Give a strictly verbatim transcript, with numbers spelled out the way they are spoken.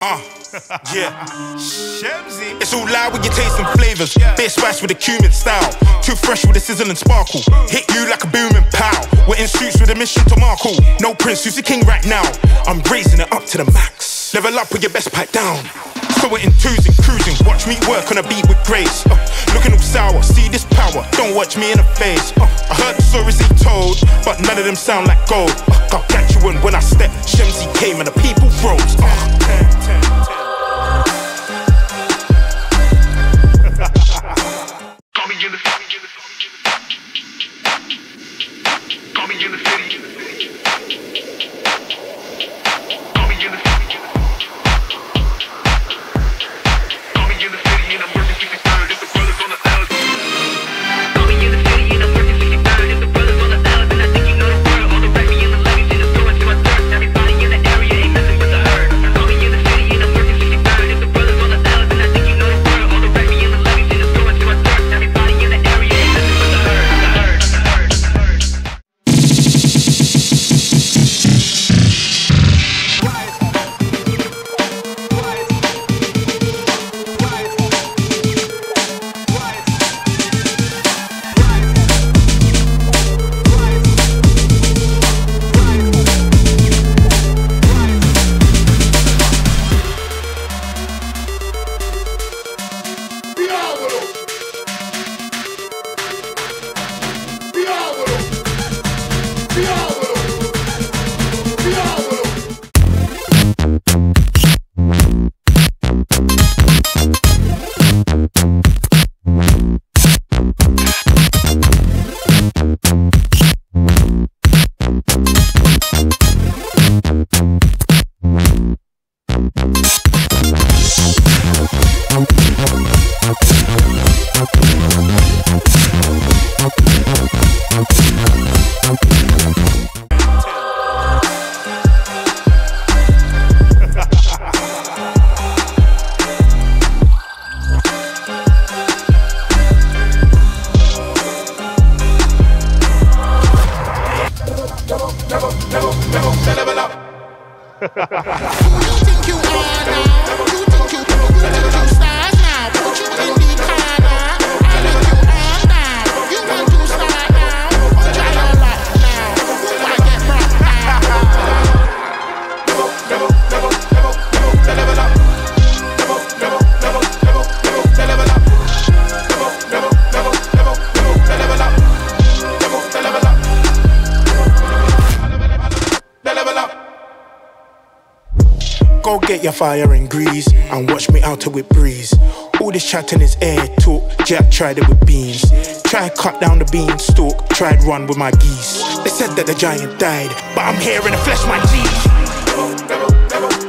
Uh, yeah, Shemzy. It's all loud when you taste and flavors. Beer spice with a cumin style. Too fresh with a sizzle and sparkle. Hit you like a booming pow. We're in streets with a mission to Marco. No prince, who's the king right now? I'm raising it up to the max. Level up with your best pipe down. So we're in twos and cruising. Watch me work on a beat with grace. Uh, looking all sour, see this power. Don't watch me in the face. Uh, I heard the stories he told, but none of them sound like gold. Uh, I'll catch you in when I step. Shemzy came and the people froze. Uh, Who do you think you are now? You think you are now? You stars now? Put you in the car now? I think you are now? You want to start now? Try your luck now? Who might get rocked now? Go get your fire and grease and watch me out till it breeze. All this chatting is air talk. Jack tried it with beans. Tried cut down the beanstalk. Tried run with my geese. They said that the giant died, but I'm here in the flesh, my G.